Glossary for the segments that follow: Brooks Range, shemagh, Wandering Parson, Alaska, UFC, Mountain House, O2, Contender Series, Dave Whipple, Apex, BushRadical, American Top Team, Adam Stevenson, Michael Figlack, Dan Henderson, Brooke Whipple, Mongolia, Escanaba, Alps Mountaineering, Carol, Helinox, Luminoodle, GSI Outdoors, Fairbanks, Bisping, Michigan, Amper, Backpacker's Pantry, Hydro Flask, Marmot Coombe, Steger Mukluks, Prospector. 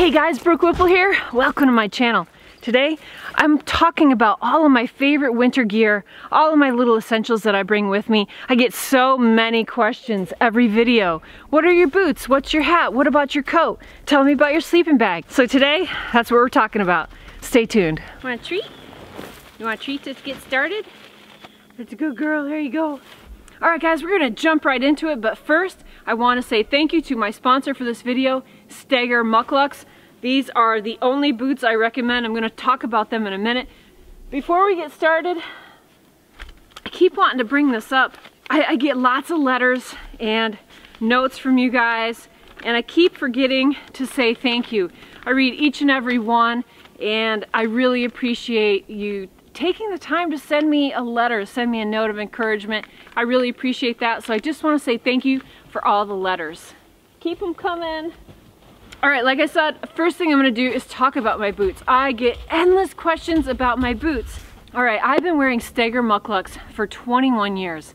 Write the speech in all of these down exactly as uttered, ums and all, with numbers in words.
Hey guys, Brooke Whipple here. Welcome to my channel. Today, I'm talking about all of my favorite winter gear, all of my little essentials that I bring with me. I get so many questions every video. What are your boots? What's your hat? What about your coat? Tell me about your sleeping bag. So today, that's what we're talking about. Stay tuned. Want a treat? You want a treat to get started? That's a good girl, there you go. All right guys, we're gonna jump right into it, but first, I wanna say thank you to my sponsor for this video, Steger Mukluks. These are the only boots I recommend. I'm gonna talk about them in a minute. Before we get started, I keep wanting to bring this up. I, I get lots of letters and notes from you guys, and I keep forgetting to say thank you. I read each and every one, and I really appreciate you taking the time to send me a letter, send me a note of encouragement. I really appreciate that, so I just wanna say thank you for all the letters. Keep them coming. All right, like I said, first thing I'm gonna do is talk about my boots. I get endless questions about my boots. All right, I've been wearing Steger Mukluks for twenty-one years.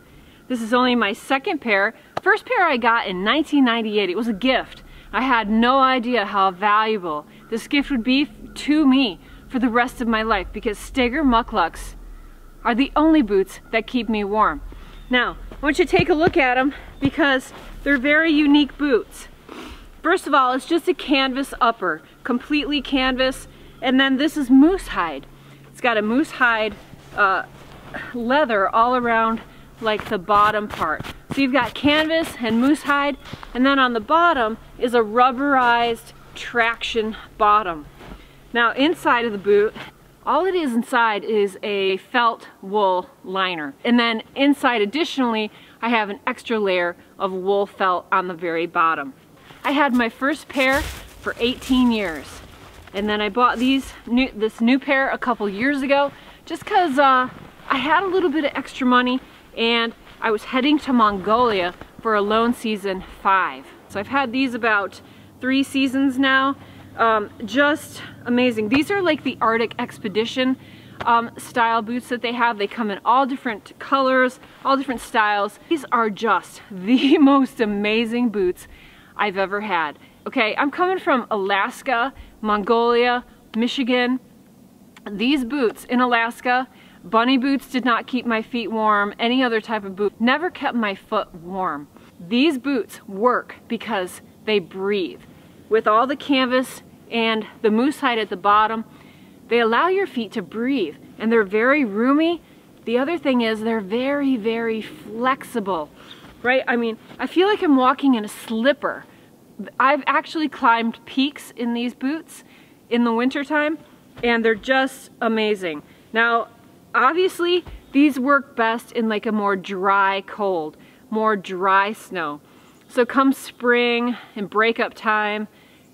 This is only my second pair. First pair I got in nineteen ninety-eight, it was a gift. I had no idea how valuable this gift would be to me for the rest of my life, because Steger Mukluks are the only boots that keep me warm. Now, I want you to take a look at them because they're very unique boots. First of all, it's just a canvas upper, completely canvas, and then this is moose hide. It's got a moose hide uh, leather all around like the bottom part. So you've got canvas and moose hide, and then on the bottom is a rubberized traction bottom. Now inside of the boot, all it is inside is a felt wool liner. And then inside additionally, I have an extra layer of wool felt on the very bottom. I had my first pair for eighteen years, and then I bought these new, this new pair a couple years ago just because uh, I had a little bit of extra money and I was heading to Mongolia for Alone season five. So I've had these about three seasons now. Um, just amazing. These are like the Arctic Expedition um, style boots that they have. They come in all different colors, all different styles. These are just the most amazing boots I've ever had. Okay, I'm coming from Alaska, Mongolia, Michigan. These boots in Alaska, bunny boots did not keep my feet warm. Any other type of boot never kept my foot warm. These boots work because they breathe. With all the canvas and the moose hide at the bottom, they allow your feet to breathe, and they're very roomy. The other thing is they're very, very flexible. Right? I mean, I feel like I'm walking in a slipper. I've actually climbed peaks in these boots in the wintertime, and they're just amazing. Now, obviously, these work best in like a more dry cold, more dry snow. So come spring and breakup time,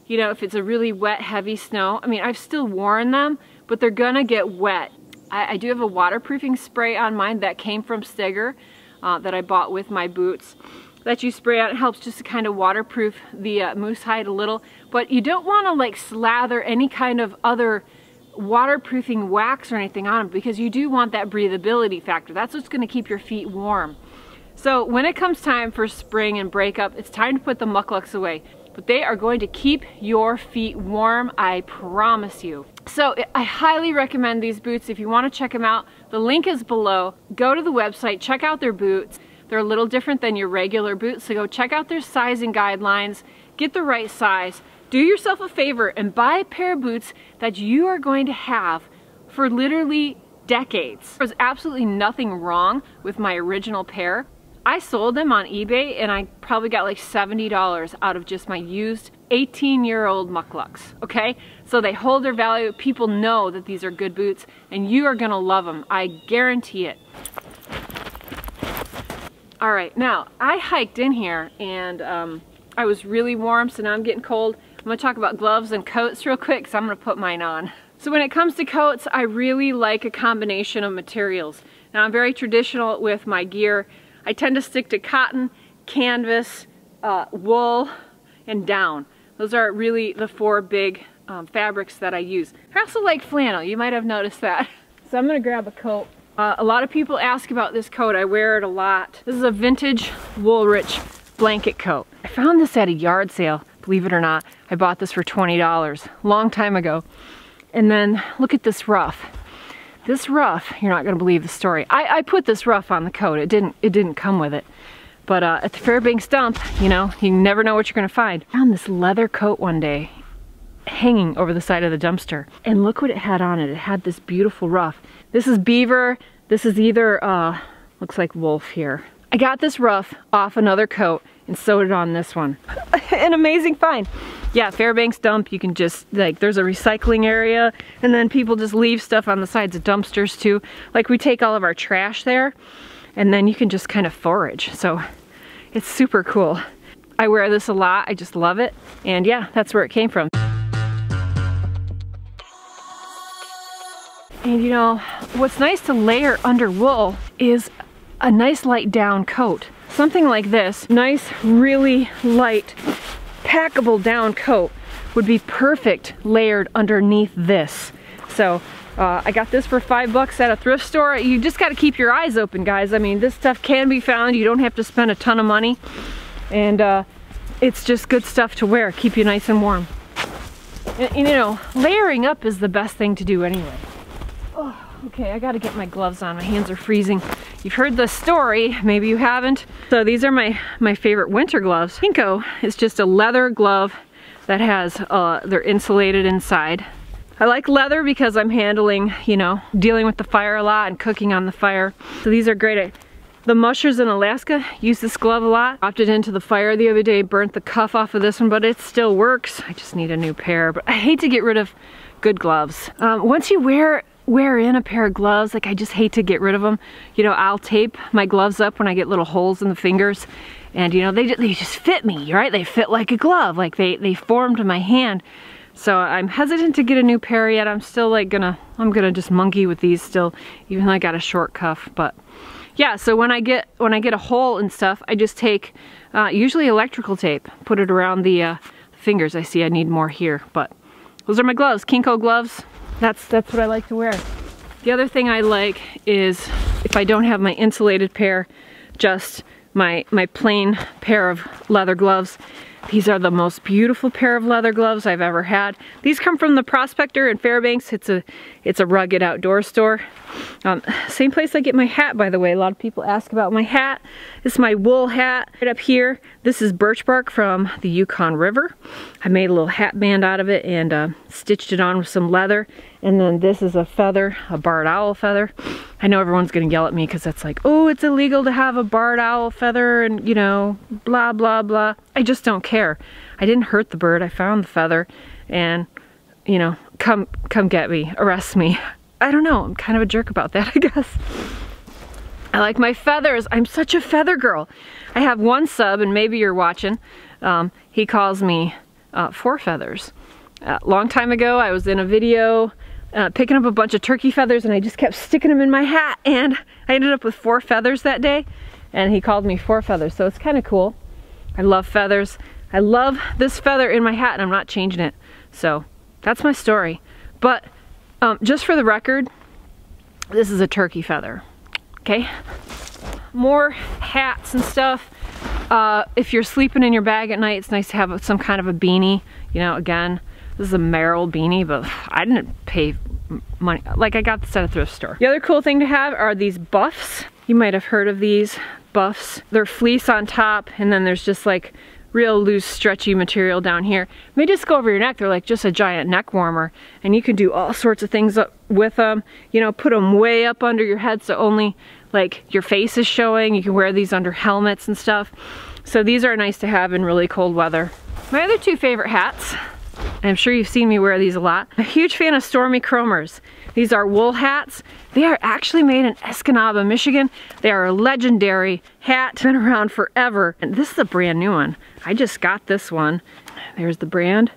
you know, if it's a really wet, heavy snow, I mean, I've still worn them, but they're gonna get wet. I, I do have a waterproofing spray on mine that came from Steger. Uh, that I bought with my boots that you spray on. It helps just to kind of waterproof the uh, moose hide a little, but you don't want to like slather any kind of other waterproofing wax or anything on them, because you do want that breathability factor. That's what's going to keep your feet warm. So when it comes time for spring and breakup, it's time to put the Mukluks away, but they are going to keep your feet warm, I promise you. So I highly recommend these boots. If you want to check them out, the link is below. Go to the website, check out their boots. They're a little different than your regular boots, so go check out their sizing guidelines, get the right size. Do yourself a favor and buy a pair of boots that you are going to have for literally decades. There was absolutely nothing wrong with my original pair. I sold them on eBay and I probably got like seventy dollars out of just my used eighteen year old Mukluks, okay? So they hold their value. People know that these are good boots and you are gonna love them. I guarantee it. All right, now I hiked in here and um, I was really warm, so now I'm getting cold. I'm gonna talk about gloves and coats real quick, so I'm gonna put mine on. So when it comes to coats, I really like a combination of materials. Now I'm very traditional with my gear. I tend to stick to cotton, canvas, uh, wool, and down. Those are really the four big um, fabrics that I use. I also like flannel, you might have noticed that. So I'm gonna grab a coat. Uh, a lot of people ask about this coat, I wear it a lot. This is a vintage Woolrich blanket coat. I found this at a yard sale Believe it or not, I bought this for twenty dollars a long time ago. And then look at this rough. This rough, you're not gonna believe the story. I, I put this rough on the coat. It didn't, it didn't come with it. But uh, at the Fairbanks dump, you know, you never know what you're gonna find. I found this leather coat one day hanging over the side of the dumpster. And look what it had on it. It had this beautiful ruff. This is beaver. This is either, uh, looks like wolf here. I got this ruff off another coat and sewed it on this one. An amazing find. Yeah, Fairbanks dump, you can just, like, there's a recycling area, and then people just leave stuff on the sides of dumpsters too. Like, we take all of our trash there, and then you can just kind of forage. So it's super cool. I wear this a lot, I just love it. And yeah, that's where it came from. And you know, what's nice to layer under wool is a nice light down coat. Something like this, nice, really light, packable down coat would be perfect layered underneath this. So uh, I got this for five bucks at a thrift store. You just gotta keep your eyes open, guys. I mean, this stuff can be found. You don't have to spend a ton of money. And uh, it's just good stuff to wear, keep you nice and warm. And, and you know, layering up is the best thing to do anyway. Okay, I gotta get my gloves on. My hands are freezing. You've heard the story, maybe you haven't. So these are my, my favorite winter gloves. Kinco is just a leather glove that has, uh, they're insulated inside. I like leather because I'm handling, you know, dealing with the fire a lot and cooking on the fire. So these are great. I, the mushers in Alaska use this glove a lot. Opted into the fire the other day, burnt the cuff off of this one, but it still works. I just need a new pair, but I hate to get rid of good gloves. Um, once you wear wear in a pair of gloves, like, I just hate to get rid of them. You know, I'll tape my gloves up when I get little holes in the fingers, and you know, they, they just fit me, right? They fit like a glove, like they, they formed my hand. So I'm hesitant to get a new pair yet. I'm still like gonna, I'm gonna just monkey with these still, even though I got a short cuff, but yeah. So when I get, when I get a hole and stuff, I just take uh, usually electrical tape, put it around the uh, fingers. I see I need more here, but those are my gloves, Kinco gloves. That's, that's what I like to wear. The other thing I like is, if I don't have my insulated pair, just my, my plain pair of leather gloves. These are the most beautiful pair of leather gloves I've ever had. These come from the Prospector in Fairbanks. It's a, it's a rugged outdoor store. Um, same place I get my hat, by the way. A lot of people ask about my hat. This is my wool hat right up here. This is birch bark from the Yukon River. I made a little hat band out of it and uh, stitched it on with some leather. And then this is a feather, a barred owl feather. I know everyone's gonna yell at me because that's like, oh, it's illegal to have a barred owl feather and, you know, blah, blah, blah. I just don't care. I didn't hurt the bird, I found the feather, and, you know, come, come get me, arrest me. I don't know, I'm kind of a jerk about that, I guess. I like my feathers, I'm such a feather girl. I have one sub, and maybe you're watching, um, he calls me uh, Four Feathers. A uh, long time ago, I was in a video Uh, picking up a bunch of turkey feathers, and I just kept sticking them in my hat, and I ended up with four feathers that day, and he called me Four Feathers, so it's kind of cool. I love feathers. I love this feather in my hat, and I'm not changing it. So that's my story. But um, just for the record, this is a turkey feather, okay? More hats and stuff. Uh, if you're sleeping in your bag at night, it's nice to have some kind of a beanie, you know, again. This is a Merrill beanie, but I didn't pay money. Like, I got this at a thrift store. The other cool thing to have are these buffs. You might have heard of these buffs. They're fleece on top, and then there's just like real loose, stretchy material down here. They just go over your neck. They're like just a giant neck warmer, and you can do all sorts of things up with them. You know, put them way up under your head so only like your face is showing. You can wear these under helmets and stuff. So these are nice to have in really cold weather. My other two favorite hats, I'm sure you've seen me wear these a lot. I'm a huge fan of Stormy Kromers. These are wool hats. They are actually made in Escanaba, Michigan. They are a legendary hat. Been around forever. And this is a brand new one. I just got this one. There's the brand,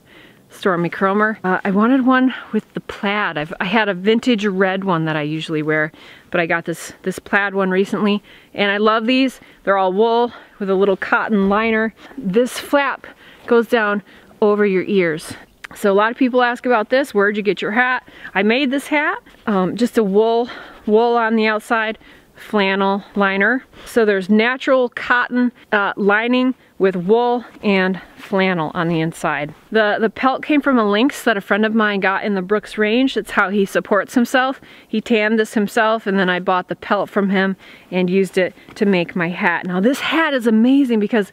Stormy Kromer. Uh, I wanted one with the plaid. I've, I had a vintage red one that I usually wear, but I got this, this plaid one recently. And I love these. They're all wool with a little cotton liner. This flap goes down over your ears. So a lot of people ask about this. Where'd you get your hat? I made this hat. Um, just a wool, wool on the outside, flannel liner. So there's natural cotton uh, lining with wool and flannel on the inside. The, the pelt came from a lynx that a friend of mine got in the Brooks Range. That's how he supports himself. He tanned this himself, and then I bought the pelt from him and used it to make my hat. Now this hat is amazing because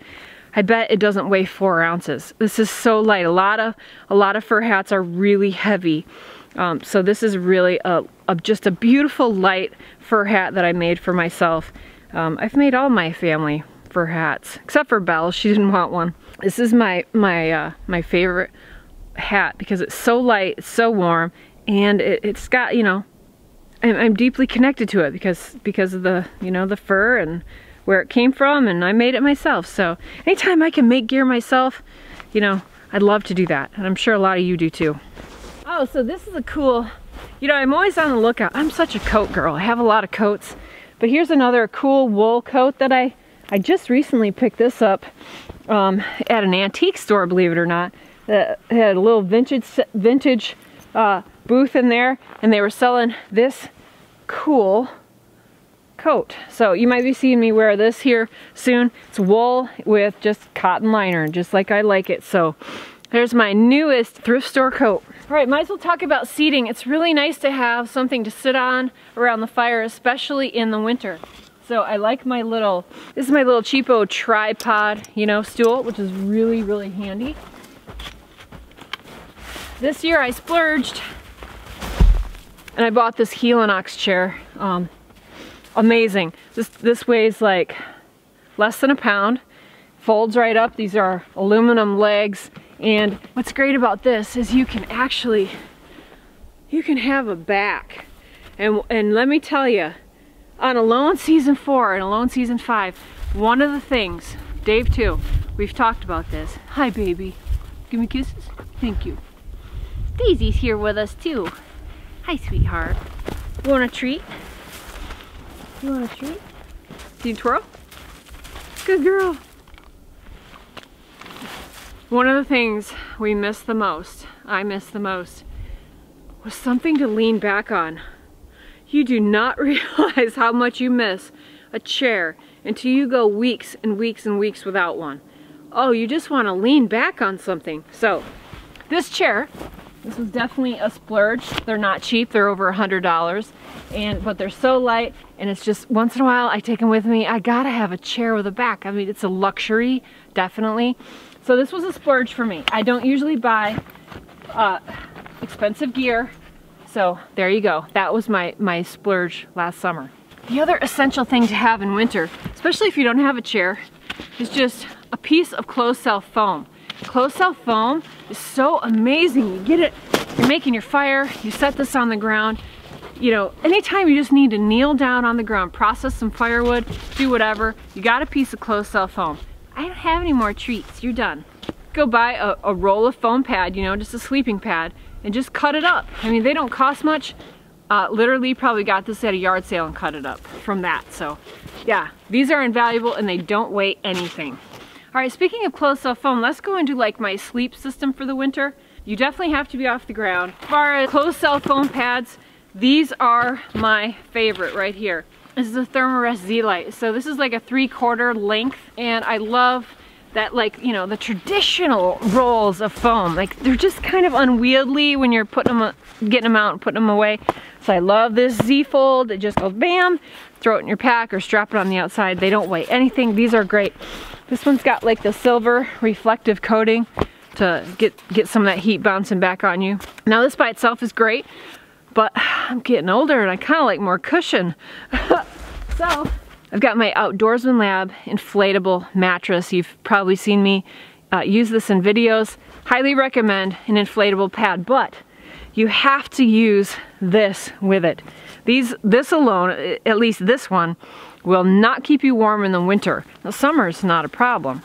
I bet it doesn't weigh four ounces. This is so light. A lot of, a lot of fur hats are really heavy. Um, so this is really a, a, just a beautiful light fur hat that I made for myself. Um, I've made all my family fur hats, except for Belle. She didn't want one. This is my my uh, my favorite hat because it's so light, it's so warm, and it, it's got, you know, I'm, I'm deeply connected to it because because of the, you know, the fur and where it came from, and I made it myself. So anytime I can make gear myself, you know, I'd love to do that, and I'm sure a lot of you do too. Oh, so this is a cool, you know, I'm always on the lookout. I'm such a coat girl. I have a lot of coats, but here's another cool wool coat that I, I just recently picked this up um, at an antique store, believe it or not. That had a little vintage, vintage uh, booth in there, and they were selling this cool coat. So you might be seeing me wear this here soon. It's wool with just cotton liner, just like I like it. So there's my newest thrift store coat. All right, might as well talk about seating. It's really nice to have something to sit on around the fire, especially in the winter. So I like my little, this is my little cheapo tripod, you know, stool, which is really, really handy. This year I splurged and I bought this Helinox chair. Um, amazing. This, this weighs like less than a pound, folds right up. These are aluminum legs. And what's great about this is you can actually, you can have a back. And, and let me tell you, on Alone Season four and Alone Season five, one of the things, Dave too, we've talked about this. Hi baby, give me kisses, thank you. Daisy's here with us too. Hi sweetheart. You want a treat? You want a treat? Do you twirl? Good girl. One of the things we miss the most, I miss the most, was something to lean back on. You do not realize how much you miss a chair until you go weeks and weeks and weeks without one. Oh, you just want to lean back on something. So this chair, this was definitely a splurge. They're not cheap, they're over a hundred dollars, and but they're so light, and it's just once in a while I take them with me. I gotta have a chair with a back. I mean, it's a luxury, definitely. So this was a splurge for me. I don't usually buy uh, expensive gear, so there you go. That was my, my splurge last summer. The other essential thing to have in winter, especially if you don't have a chair, is just a piece of closed-cell foam. Closed-cell foam is so amazing. You get it, you're making your fire, you set this on the ground. You know, anytime you just need to kneel down on the ground, process some firewood, do whatever, you got a piece of closed-cell foam. I don't have any more treats, you're done. Go buy a, a roll of foam pad, you know, just a sleeping pad, and just cut it up. I mean, they don't cost much. Uh, literally probably got this at a yard sale and cut it up from that. So yeah, these are invaluable and they don't weigh anything. All right, speaking of closed-cell foam, let's go into like my sleep system for the winter. You definitely have to be off the ground. As far as closed-cell foam pads, these are my favorite right here. This is the Therm-a-Rest Z-Lite. So this is like a three-quarter length, and I love that, like, you know, the traditional rolls of foam, like they're just kind of unwieldy when you're putting them, getting them out and putting them away. So I love this Z-Fold. It just goes bam, throw it in your pack or strap it on the outside. They don't weigh anything. These are great. This one's got like the silver reflective coating to get, get some of that heat bouncing back on you. Now this by itself is great, but I'm getting older and I kind of like more cushion. So I've got my Outdoorsman Lab inflatable mattress. You've probably seen me uh, use this in videos. Highly recommend an inflatable pad, but you have to use this with it. These, this alone, at least this one, will not keep you warm in the winter. Now, summer's not a problem,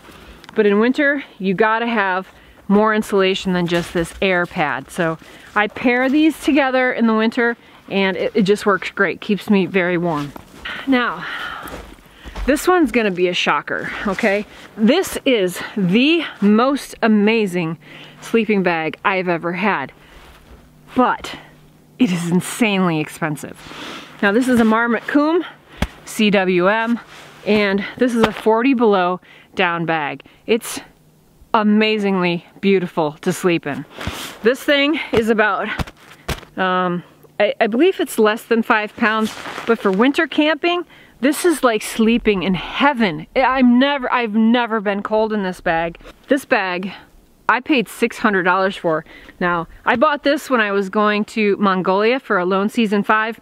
but in winter, you gotta have more insulation than just this air pad. So I pair these together in the winter, and it, it just works great. Keeps me very warm. Now, this one's gonna be a shocker, okay? This is the most amazing sleeping bag I've ever had, but it is insanely expensive. Now this is a Marmot Coombe, C W M, and this is a forty below down bag. It's amazingly beautiful to sleep in. This thing is about, um, I, I believe it's less than five pounds, but for winter camping, this is like sleeping in heaven. I'm never, I've never been cold in this bag. This bag, I paid six hundred dollars for. Now, I bought this when I was going to Mongolia for Alone Season five.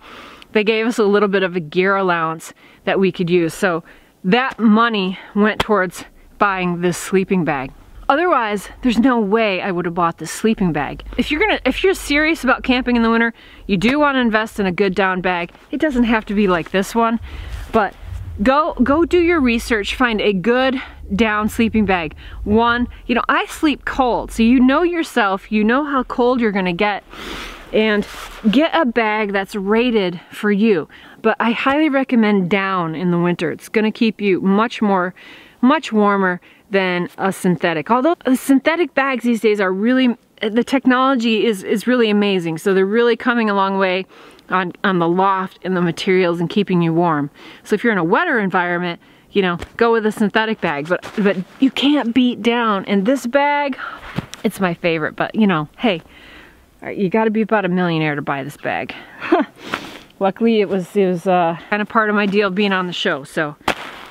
They gave us a little bit of a gear allowance that we could use. So that money went towards buying this sleeping bag. Otherwise, there's no way I would have bought this sleeping bag. If you're gonna, if you're serious about camping in the winter, you do want to invest in a good down bag. It doesn't have to be like this one, but go, go do your research, find a good down sleeping bag. One, you know, I sleep cold, so you know yourself, you know how cold you're gonna get, and get a bag that's rated for you. But I highly recommend down in the winter. It's gonna keep you much more, much warmer than a synthetic. Although the synthetic bags these days are really, the technology is, is really amazing. So they're really coming a long way on, on the loft and the materials and keeping you warm. So if you're in a wetter environment, you know, go with a synthetic bag, but, but you can't beat down. And this bag, it's my favorite, but you know, hey, you gotta be about a millionaire to buy this bag. Luckily it was, it was uh, kind of part of my deal being on the show, so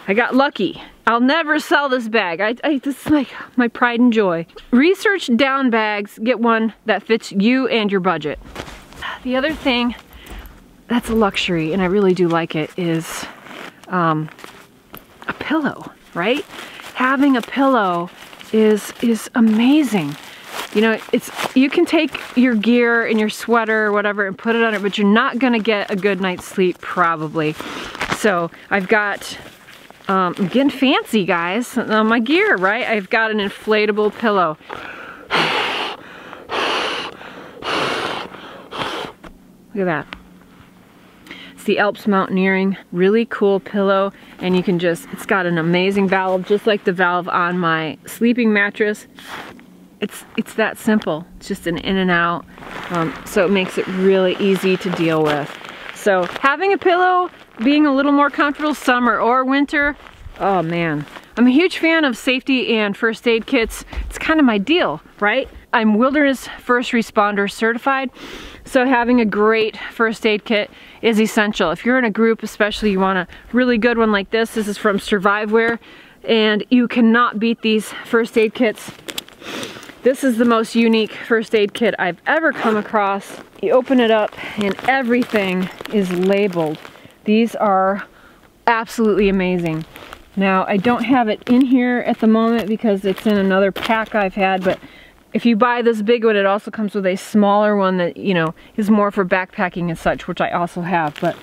I got lucky. I'll never sell this bag. I, I, this is like my pride and joy. Research down bags, get one that fits you and your budget. The other thing that's a luxury, and I really do like it, is um, a pillow, right? Having a pillow is, is amazing. You know, it's, you can take your gear and your sweater or whatever and put it on it, but you're not gonna get a good night's sleep probably. So I've got, um, I'm getting fancy, guys, on my gear, right? I've got an inflatable pillow. Look at that. It's the Alps Mountaineering, really cool pillow, and you can just, it's got an amazing valve, just like the valve on my sleeping mattress. It's, it's that simple. It's just an in and out, um, so it makes it really easy to deal with. So having a pillow, being a little more comfortable summer or winter, oh man. I'm a huge fan of safety and first aid kits. It's kind of my deal, right? I'm wilderness first responder certified, so having a great first aid kit is essential. If you're in a group, especially, you want a really good one like this. This is from Surviveware, and you cannot beat these first aid kits. This is the most unique first aid kit I've ever come across. You open it up and everything is labeled. These are absolutely amazing. Now, I don't have it in here at the moment because it's in another pack I've had, but if you buy this big one, it also comes with a smaller one that, you know, is more for backpacking and such, which I also have, but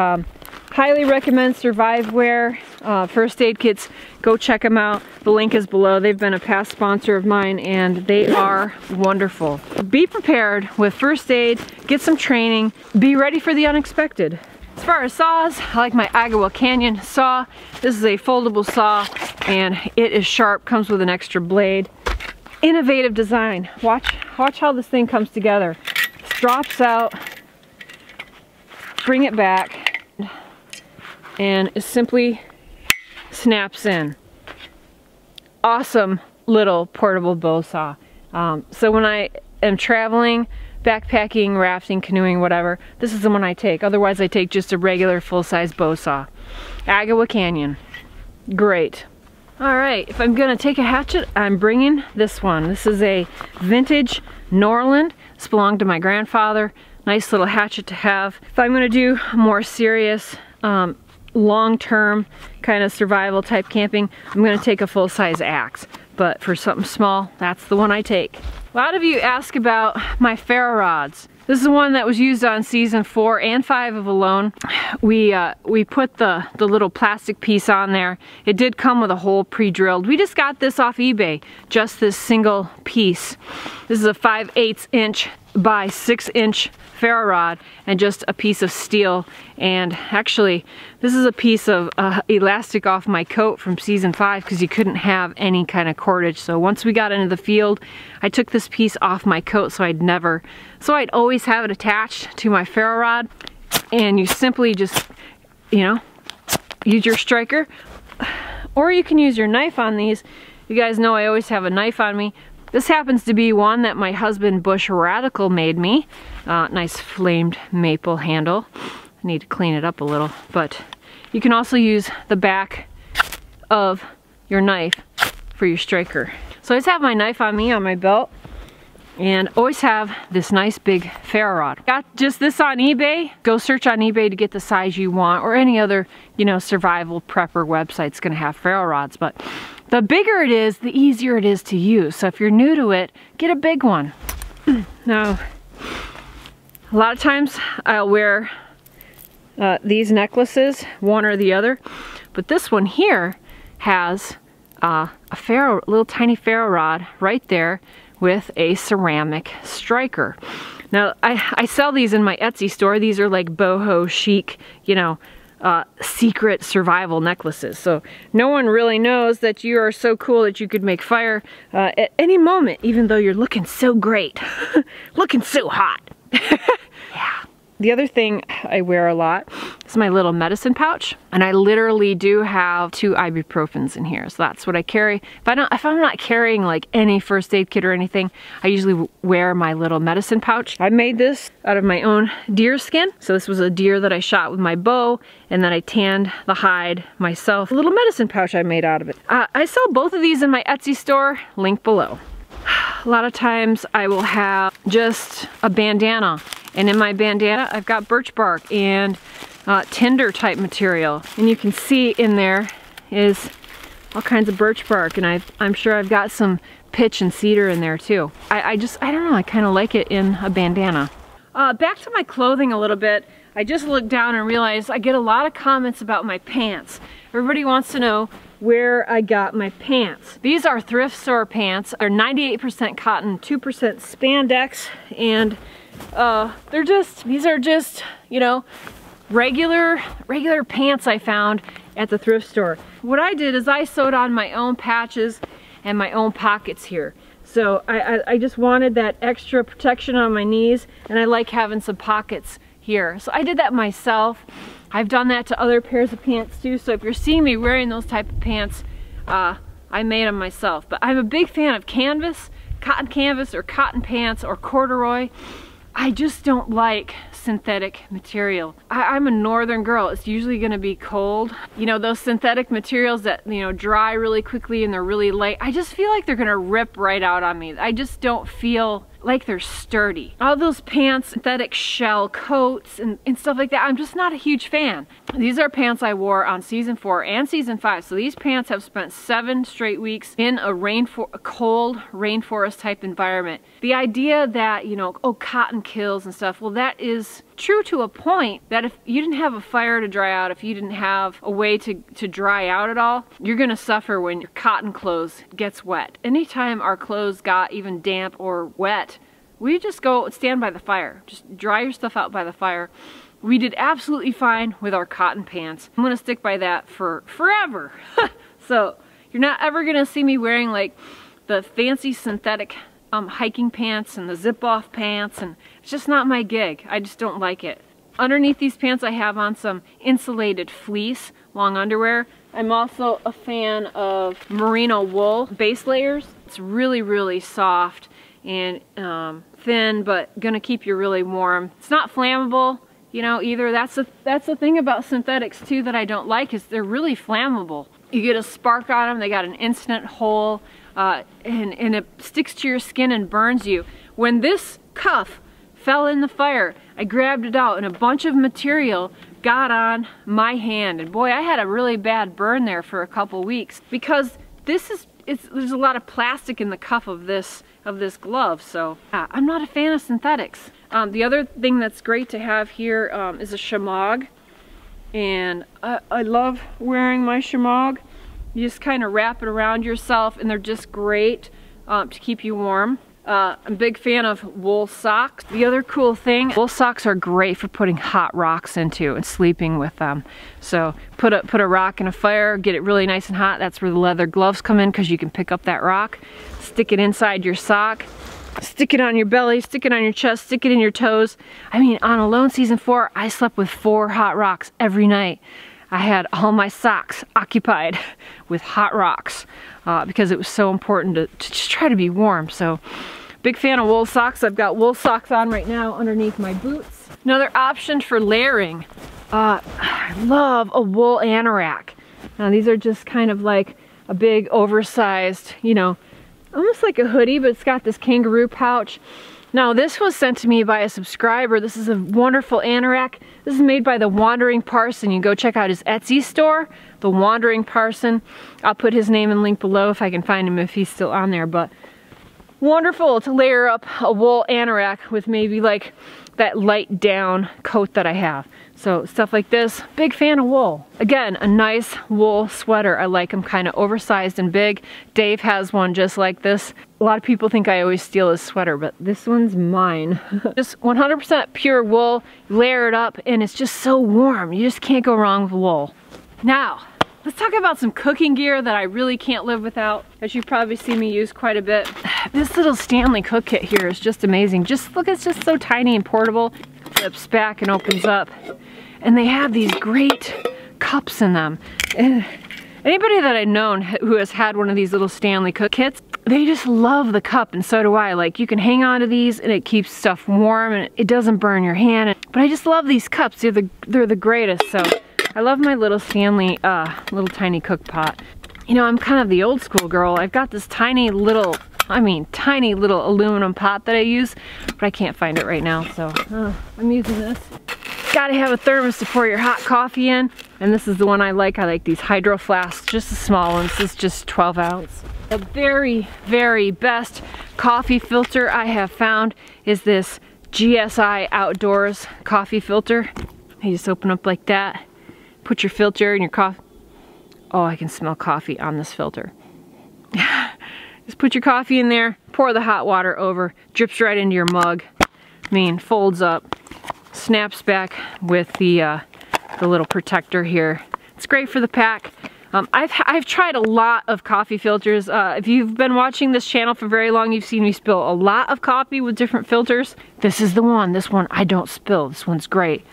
um, highly recommend Surviveware uh, first aid kits. Go check them out. The link is below. They've been a past sponsor of mine and they are wonderful. Be prepared with first aid, get some training, be ready for the unexpected. As far as saws, I like my Agawa Canyon saw. This is a foldable saw and it is sharp, comes with an extra blade. Innovative design. Watch, watch how this thing comes together. Drops out, bring it back, and it simply snaps in. Awesome little portable bow saw. Um, so when I am traveling, backpacking, rafting, canoeing, whatever, this is the one I take. Otherwise I take just a regular full-size bow saw. Agawa Canyon, great. All right, if I'm gonna take a hatchet, I'm bringing this one. This is a vintage Norland. This belonged to my grandfather. Nice little hatchet to have. If I'm gonna do more serious, um, long-term kind of survival type camping, I'm gonna take a full-size axe, but for something small, that's the one I take. A lot of you ask about my ferro rods. This is the one that was used on season four and five of Alone. We uh, we put the, the little plastic piece on there. It did come with a hole pre-drilled. We just got this off eBay, just this single piece. This is a five eighths inch by six inch ferro rod and just a piece of steel. And actually, this is a piece of uh, elastic off my coat from season five because you couldn't have any kind of cordage. So once we got into the field, I took this piece off my coat so I'd never, so I'd always have it attached to my ferro rod, and you simply just, you know, use your striker or you can use your knife on these. You guys know I always have a knife on me. This happens to be one that my husband BushRadical made me. Uh, nice flamed maple handle. I need to clean it up a little, but you can also use the back of your knife for your striker. So I always have my knife on me on my belt, and always have this nice big ferro rod. Got just this on eBay. Go search on eBay to get the size you want, or any other, you know, survival prepper website's gonna have ferro rods, but the bigger it is, the easier it is to use. So if you're new to it, get a big one. Now, a lot of times I'll wear uh, these necklaces, one or the other, but this one here has uh, a ferro, little tiny ferro rod right there with a ceramic striker. Now, I, I sell these in my Etsy store. These are like boho chic, you know, uh, secret survival necklaces. So no one really knows that you are so cool that you could make fire uh, at any moment, even though you're looking so great, looking so hot. Yeah. The other thing I wear a lot is my little medicine pouch, and I literally do have two ibuprofens in here, so that's what I carry. If, I don't, if I'm not carrying like any first aid kit or anything, I usually wear my little medicine pouch. I made this out of my own deer skin, so this was a deer that I shot with my bow, and then I tanned the hide myself. A little medicine pouch I made out of it. Uh, I sell both of these in my Etsy store, link below. A lot of times I will have just a bandana, and in my bandana, I've got birch bark and uh, tinder type material. And you can see in there is all kinds of birch bark, and I've, I'm sure I've got some pitch and cedar in there too. I, I just, I don't know, I kind of like it in a bandana. Uh, back to my clothing a little bit. I just looked down and realized I get a lot of comments about my pants. Everybody wants to know where I got my pants. These are thrift store pants. They're ninety-eight percent cotton, two percent spandex, and Uh, they're just, these are just, you know, regular, regular pants I found at the thrift store. What I did is I sewed on my own patches and my own pockets here. So I, I, I just wanted that extra protection on my knees, and I like having some pockets here. So I did that myself. I've done that to other pairs of pants too. So if you're seeing me wearing those type of pants, uh, I made them myself. But I'm a big fan of canvas, cotton canvas or cotton pants or corduroy. I just don't like synthetic material. I, I'm a northern girl. It's usually gonna be cold. You know, those synthetic materials that, you know, dry really quickly and they're really light, I just feel like they're gonna rip right out on me. I just don't feel like they're sturdy. All those pants, synthetic shell coats and, and stuff like that, I'm just not a huge fan. These are pants I wore on season four and season five. So these pants have spent seven straight weeks in a, rainfor a cold rainforest type environment. The idea that, you know, oh, cotton kills and stuff, well, that is true to a point, that if you didn't have a fire to dry out, if you didn't have a way to, to dry out at all, you're gonna suffer when your cotton clothes gets wet. Anytime our clothes got even damp or wet, we just go stand by the fire. Just dry your stuff out by the fire. We did absolutely fine with our cotton pants. I'm gonna stick by that for forever. So you're not ever gonna see me wearing like the fancy synthetic um, hiking pants and the zip-off pants, and it's just not my gig. I just don't like it. Underneath these pants I have on some insulated fleece, long underwear. I'm also a fan of merino wool base layers. It's really, really soft and um, thin, but gonna keep you really warm. It's not flammable, you know, either. That's the, that's the thing about synthetics too that I don't like, is they're really flammable. You get a spark on them, they got an instant hole, uh, and, and it sticks to your skin and burns you. When this cuff fell in the fire, I grabbed it out and a bunch of material got on my hand. And boy, I had a really bad burn there for a couple weeks, because this is, it's, there's a lot of plastic in the cuff of this of this glove, so uh, I'm not a fan of synthetics. Um, the other thing that's great to have here um, is a shemagh, and I, I love wearing my shemagh. You just kind of wrap it around yourself, and they're just great um, to keep you warm. Uh, I'm a big fan of wool socks. The other cool thing, wool socks are great for putting hot rocks into and sleeping with them. So put a, put a rock in a fire, get it really nice and hot. That's where the leather gloves come in, because you can pick up that rock, stick it inside your sock, stick it on your belly, stick it on your chest, stick it in your toes. I mean, on Alone season four, I slept with four hot rocks every night. I had all my socks occupied with hot rocks uh, because it was so important to, to just try to be warm. So big fan of wool socks. I've got wool socks on right now underneath my boots. Another option for layering. Uh, I love a wool anorak. Now these are just kind of like a big oversized, you know, almost like a hoodie, but it's got this kangaroo pouch. Now this was sent to me by a subscriber. This is a wonderful anorak. This is made by the Wandering Parson. You can go check out his Etsy store, the Wandering Parson. I'll put his name and link below if I can find him, if he's still on there. But wonderful to layer up a wool anorak with maybe like that light down coat that I have. So stuff like this, big fan of wool. Again, a nice wool sweater. I like them kind of oversized and big. Dave has one just like this. A lot of people think I always steal his sweater, but this one's mine. Just one hundred percent pure wool, layer it up, and it's just so warm. You just can't go wrong with wool. Now, let's talk about some cooking gear that I really can't live without, as you've probably seen me use quite a bit. This little Stanley cook kit here is just amazing. Just look, it's just so tiny and portable. Flips back and opens up. And they have these great cups in them. And anybody that I've known who has had one of these little Stanley cook kits, they just love the cup, and so do I. Like, you can hang on to these and it keeps stuff warm and it doesn't burn your hand. But I just love these cups. They're the, they're the greatest. So I love my little Stanley uh, little tiny cook pot. You know, I'm kind of the old school girl. I've got this tiny little, I mean tiny little aluminum pot that I use, but I can't find it right now. So uh, I'm using this. Gotta have a thermos to pour your hot coffee in. And this is the one I like. I like these hydro flasks, just the small ones. This is just twelve ounce. The very, very best coffee filter I have found is this G S I Outdoors coffee filter. You just open up like that, put your filter in your coffee. Oh, I can smell coffee on this filter. Just put your coffee in there, pour the hot water over, drips right into your mug. I mean, folds up. Snaps back with the uh, the little protector here. It's great for the pack. Um, I've, I've tried a lot of coffee filters. Uh, if you've been watching this channel for very long, you've seen me spill a lot of coffee with different filters. This is the one. This one I don't spill. This one's great.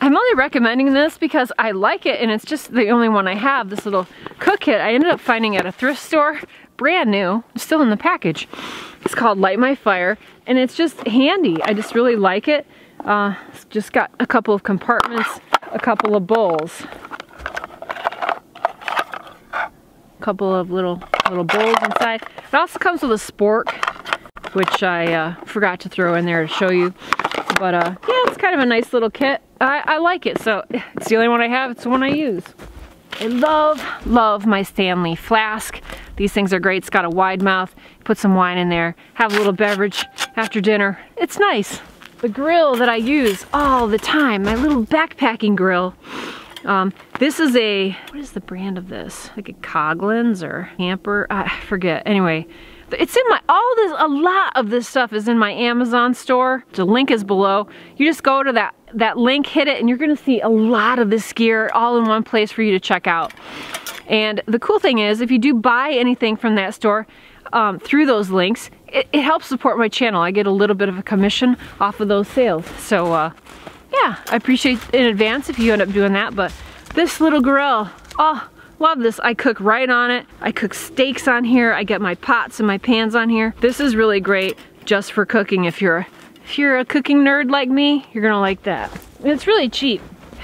I'm only recommending this because I like it, and it's just the only one I have, this little cook kit. I ended up finding at a thrift store, brand new, still in the package. It's called Light My Fire, and it's just handy. I just really like it. Uh, it's just got a couple of compartments, a couple of bowls. A couple of little little bowls inside. It also comes with a spork, which I uh, forgot to throw in there to show you. But uh, yeah, it's kind of a nice little kit. I, I like it, so it's the only one I have, it's the one I use. I love, love my Stanley flask. These things are great. It's got a wide mouth. Put some wine in there, have a little beverage after dinner. It's nice. The grill that I use all the time, my little backpacking grill. Um, this is a, what is the brand of this? Like a Coghlan's or Amper, I forget. Anyway, it's in my, all this, a lot of this stuff is in my Amazon store. The link is below. You just go to that, that link, hit it, and you're gonna see a lot of this gear all in one place for you to check out. And the cool thing is, if you do buy anything from that store, Um, through those links, it, it helps support my channel. I get a little bit of a commission off of those sales. So uh, yeah, I appreciate in advance if you end up doing that. But this little grill, oh, love this. I cook right on it. I cook steaks on here. I get my pots and my pans on here. This is really great just for cooking. If you're a, if you're a cooking nerd like me, you're gonna like that. It's really cheap.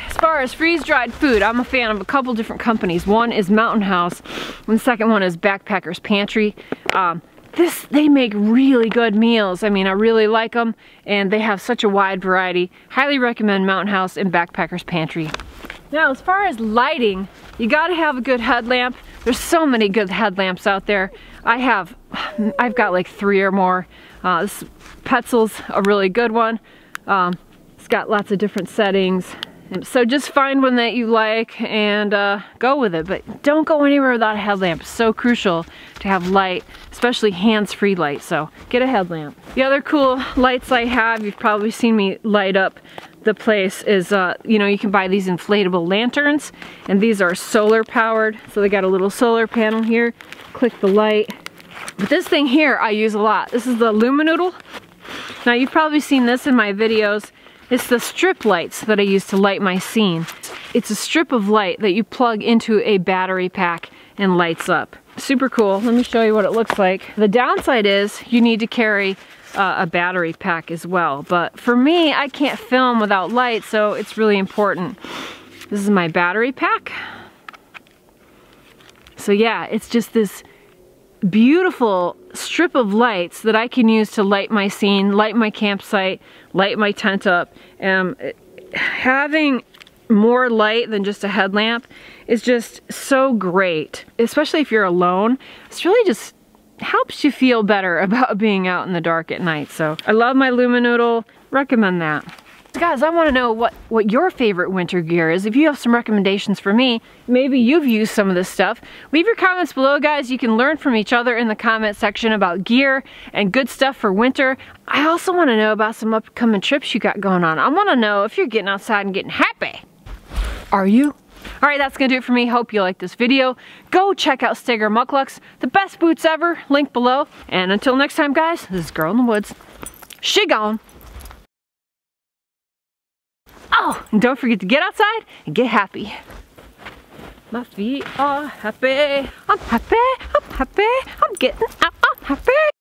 As far as freeze-dried food, I'm a fan of a couple different companies. One is Mountain House, and the second one is Backpacker's Pantry. Um, this, they make really good meals. I mean, I really like them, and they have such a wide variety. Highly recommend Mountain House and Backpacker's Pantry. Now, as far as lighting, you gotta have a good headlamp. There's so many good headlamps out there. I have, I've got like three or more. Uh, this Petzel's a really good one. Um, it's got lots of different settings. So just find one that you like and uh, go with it, but don't go anywhere without a headlamp. It's so crucial to have light, especially hands-free light, so get a headlamp. The other cool lights I have, you've probably seen me light up the place, is uh, you know, you can buy these inflatable lanterns, and these are solar powered, so they got a little solar panel here. Click the light. But this thing here I use a lot. This is the Luminoodle. Now you've probably seen this in my videos. It's the strip lights that I use to light my scene. It's a strip of light that you plug into a battery pack and lights up. Super cool. Let me show you what it looks like. The downside is you need to carry uh, a battery pack as well. But for me, I can't film without light, so it's really important. This is my battery pack. So yeah, it's just this beautiful strip of lights that I can use to light my scene, light my campsite, light my tent up. Um, it, having more light than just a headlamp is just so great, especially if you're alone. It's really just helps you feel better about being out in the dark at night. So I love my Luminoodle, recommend that. Guys, I want to know what, what your favorite winter gear is. If you have some recommendations for me, maybe you've used some of this stuff. Leave your comments below, guys. You can learn from each other in the comment section about gear and good stuff for winter. I also want to know about some upcoming trips you got going on. I want to know if you're getting outside and getting happy. Are you? All right, that's going to do it for me. Hope you liked this video. Go check out Steger Mukluks, the best boots ever. Link below. And until next time, guys, this is Girl in the Woods. She gone. Oh, and don't forget to get outside and get happy. My feet are happy. I'm happy. I'm happy. I'm getting out. I'm happy.